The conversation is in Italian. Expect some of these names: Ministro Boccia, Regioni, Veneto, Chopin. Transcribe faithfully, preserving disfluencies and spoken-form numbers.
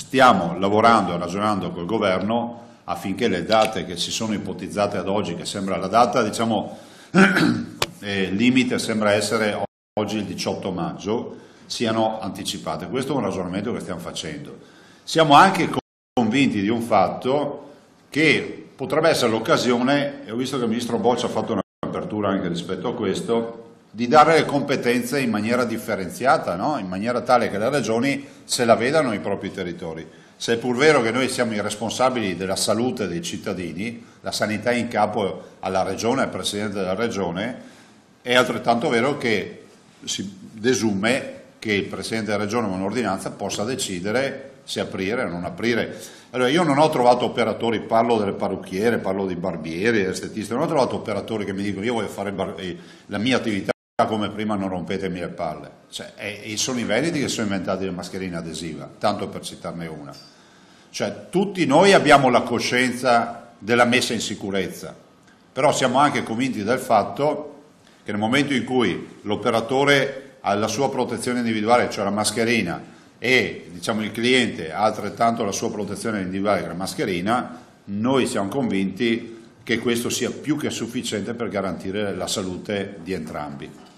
Stiamo lavorando e ragionando col Governo affinché le date che si sono ipotizzate ad oggi, che sembra la data, diciamo, eh, limite sembra essere oggi il diciotto maggio, siano anticipate. Questo è un ragionamento che stiamo facendo. Siamo anche convinti di un fatto che potrebbe essere l'occasione, e ho visto che il Ministro Boccia ha fatto un'apertura anche rispetto a questo, di dare le competenze in maniera differenziata, no? In maniera tale che le regioni se la vedano i propri territori. Se è pur vero che noi siamo i responsabili della salute dei cittadini, la sanità è in capo alla regione, al Presidente della regione, è altrettanto vero che si desume che il Presidente della regione con un'ordinanza possa decidere se aprire o non aprire. Allora, io non ho trovato operatori, parlo delle parrucchiere, parlo dei barbieri, degli estetisti, non ho trovato operatori che mi dicono io voglio fare la mia attività come prima, non rompetemi le palle. Cioè, e sono i veneti che sono inventati le mascherine adesiva, tanto per citarne una. Cioè, tutti noi abbiamo la coscienza della messa in sicurezza, però siamo anche convinti del fatto che nel momento in cui l'operatore ha la sua protezione individuale, cioè la mascherina, e diciamo il cliente ha altrettanto la sua protezione individuale che la mascherina, noi siamo convinti che questo sia più che sufficiente per garantire la salute di entrambi.